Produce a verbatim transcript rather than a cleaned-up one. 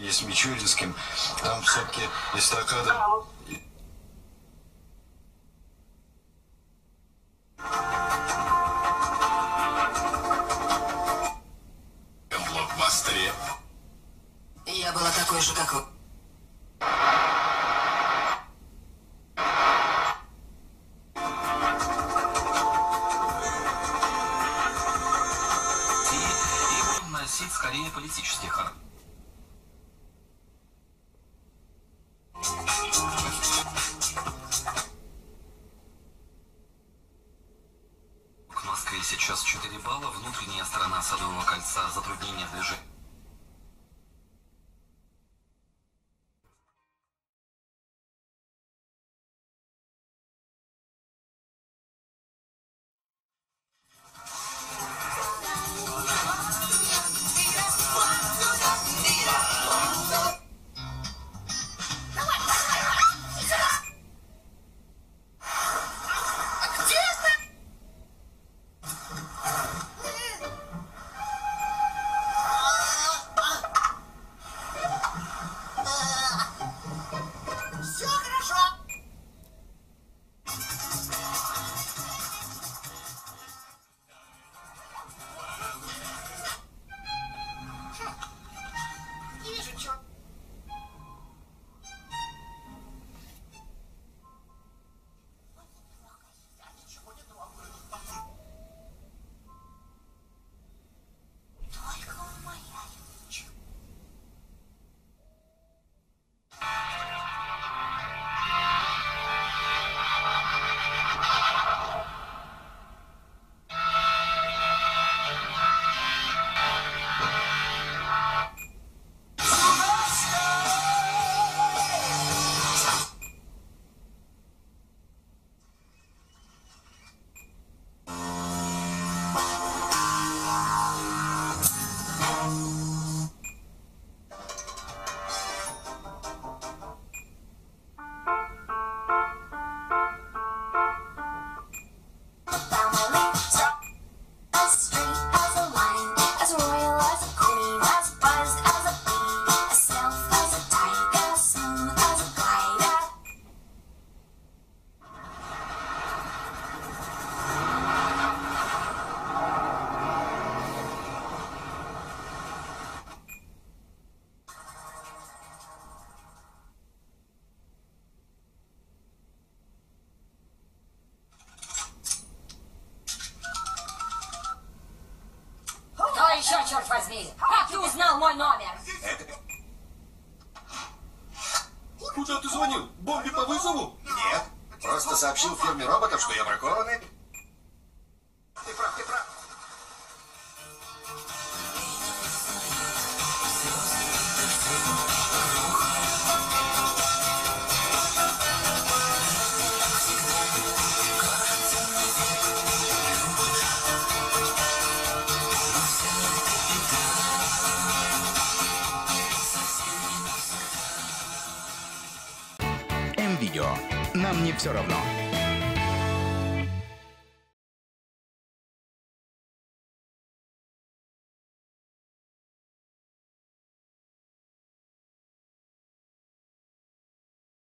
С Мичуринским, там все-таки эстакада. В блокбастере. Я была такой же, как вы. И будем носить скорее политический характер. Сейчас четыре балла, внутренняя сторона Садового кольца, затруднение движения. Еще, черт возьми! Как ты узнал мой номер? Куда ты звонил? Бомби по вызову? Нет. Просто сообщил фирме роботов, что я бракованный. Ты прав, ты прав. Видео. Нам не все равно.